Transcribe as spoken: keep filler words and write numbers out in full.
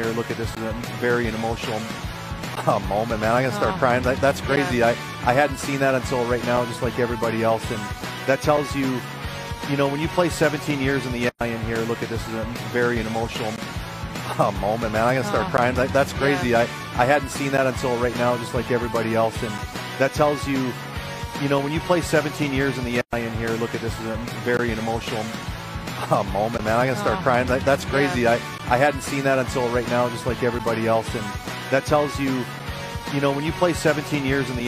here. Look at this, a very emotional uh, moment, man. I'm gonna start oh. crying. That, that's crazy. Yeah. I I hadn't seen that until right now, just like everybody else, and that tells you, you know, when you play seventeen years in the N I L here. Look at this, a very emotional uh, moment, man. I'm gonna start oh. crying. That, that's crazy. Yeah. I I hadn't seen that until right now, just like everybody else, and that tells you, you know, when you play seventeen years in the N I L here. Look at this, a very emotional Uh, moment, man. I'm gonna start oh. crying. That, that's crazy. Yeah. I, I hadn't seen that until right now, just like everybody else, and that tells you, you know, when you play seventeen years in the